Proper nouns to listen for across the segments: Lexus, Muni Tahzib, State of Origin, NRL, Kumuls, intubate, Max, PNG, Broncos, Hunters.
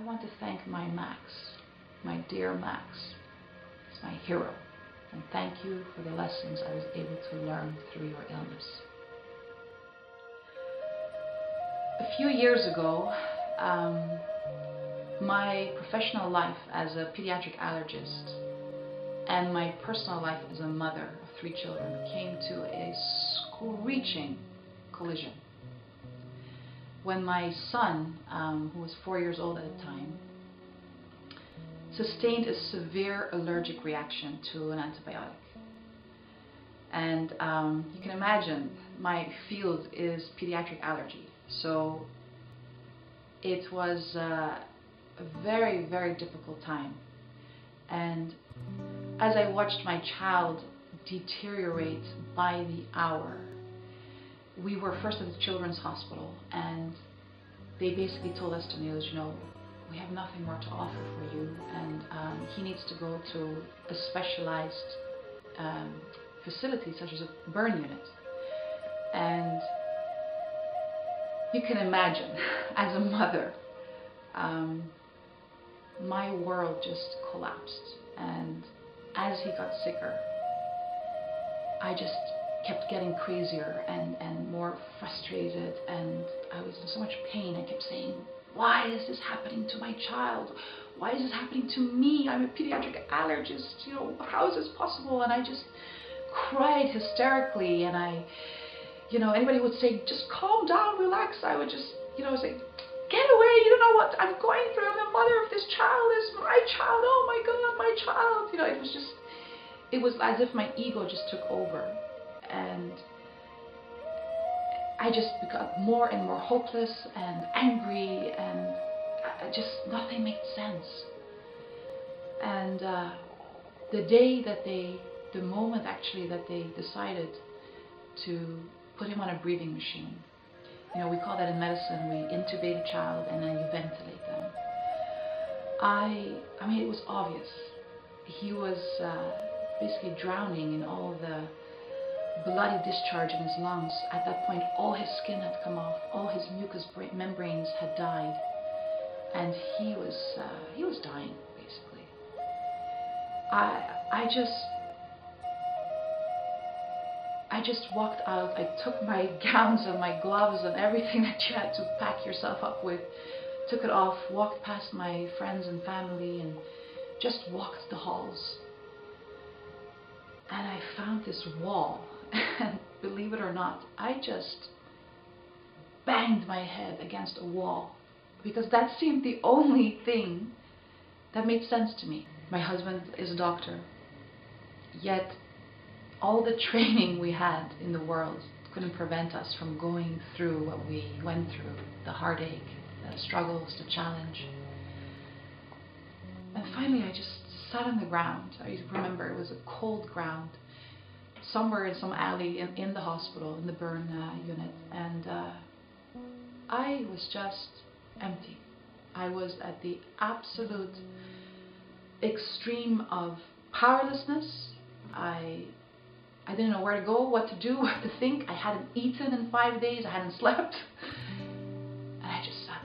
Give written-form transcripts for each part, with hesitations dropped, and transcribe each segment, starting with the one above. I want to thank my Max, my dear Max. He's my hero. And thank you for the lessons I was able to learn through your illness. A few years ago, my professional life as a pediatric allergist and my personal life as a mother of three children came to a screeching collision. When my son, who was 4 years old at the time, sustained a severe allergic reaction to an antibiotic. And you can imagine, my field is pediatric allergy, so it was a very, very difficult time. And as I watched my child deteriorate by the hour, we were first at the children's hospital, and they basically told us to Niels, you know, we have nothing more to offer for you, and he needs to go to a specialized facility such as a burn unit. And you can imagine, as a mother, my world just collapsed. And as he got sicker, I just kept getting crazier and more frustrated, and I was in so much pain. I kept saying, why is this happening to my child? Why is this happening to me? I'm a pediatric allergist, you know, how is this possible? And I just cried hysterically, and I, you know, anybody would say, just calm down, relax. I would just, you know, say, get away, you don't know what I'm going through. I'm the mother of this child, this is my child, oh my God, my child. You know, it was just, it was as if my ego just took over. And I just got more and more hopeless and angry, and just nothing made sense. And the moment actually that they decided to put him on a breathing machine, you know, we call that in medicine, we intubate a child and then you ventilate them. I mean, it was obvious. He was basically drowning in all the bloody discharge in his lungs. At that point, all his skin had come off, all his mucous membranes had died, and he was dying, basically. I just walked out. I took my gowns and my gloves and everything that you had to pack yourself up with, took it off, walked past my friends and family, and just walked the halls. And I found this wall. And believe it or not, I just banged my head against a wall, because that seemed the only thing that made sense to me. My husband is a doctor, yet all the training we had in the world couldn't prevent us from going through what we went through, the heartache, the struggles, the challenge. And finally, I just sat on the ground. I remember it was a cold ground, somewhere in some alley in the hospital, in the burn unit, and I was just empty. I was at the absolute extreme of powerlessness. I didn't know where to go, what to do, what to think. I hadn't eaten in 5 days, I hadn't slept, and I just sat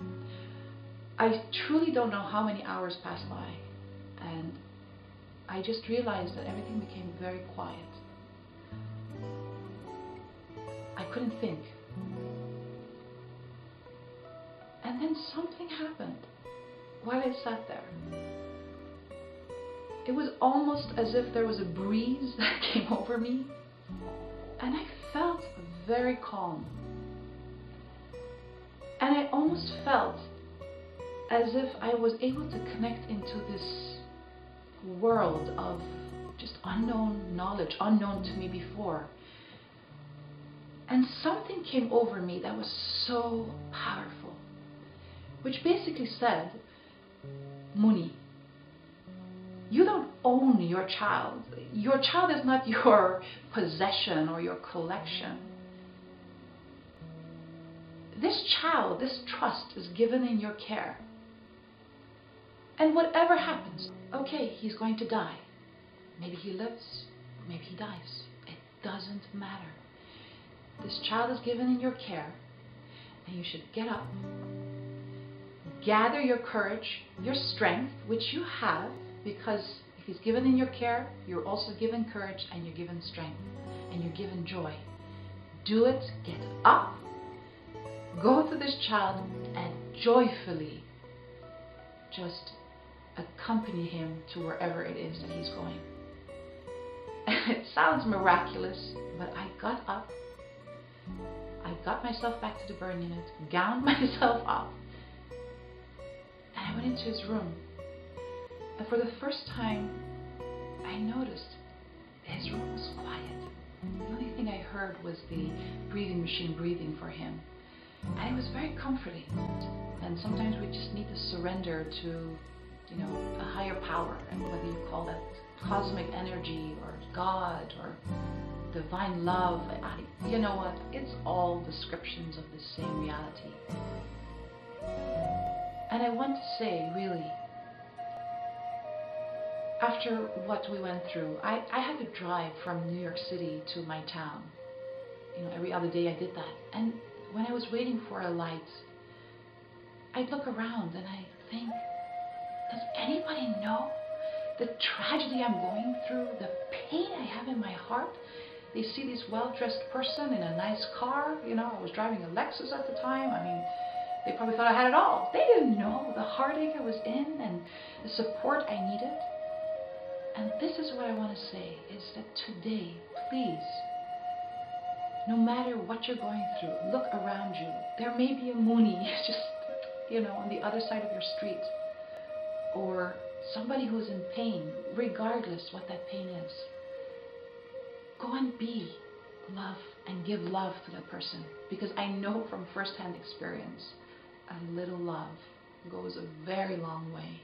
there. I truly don't know how many hours passed by, and I just realized that everything became very quiet. I couldn't think. And then something happened while I sat there. It was almost as if there was a breeze that came over me, and I felt very calm. And I almost felt as if I was able to connect into this world of just unknown knowledge, unknown to me before. And something came over me that was so powerful, which basically said, Muni, you don't own your child. Your child is not your possession or your collection. This child, this trust is given in your care. And whatever happens, okay, he's going to die. Maybe he lives, maybe he dies. It doesn't matter. This child is given in your care, and you should get up Gather your courage, your strength, which you have, because if he's given in your care, you're also given courage and you're given strength and you're given joy. Do it, get up, go to this child and joyfully just accompany him to wherever it is that he's going. It sounds miraculous, but I got up, I got myself back to the burn unit, gowned myself up, and I went into his room. And for the first time, I noticed his room was quiet. The only thing I heard was the breathing machine breathing for him. And it was very comforting. And sometimes we just need to surrender to, you know, a higher power, and whether you call that cosmic energy or God or divine love, you know what, it's all descriptions of the same reality. And I want to say, really, after what we went through, I had to drive from New York City to my town. You know, every other day I did that. And when I was waiting for a light, I'd look around and I think, does anybody know the tragedy I'm going through, the pain I have in my heart? They see this well-dressed person in a nice car. You know, I was driving a Lexus at the time. I mean, they probably thought I had it all. They didn't know the heartache I was in and the support I needed. And this is what I want to say, is that today, please, no matter what you're going through, look around you. There may be a Muni just, you know, on the other side of your street, or somebody who's in pain, regardless what that pain is. Go and be love and give love to that person, because I know from first-hand experience, a little love goes a very long way.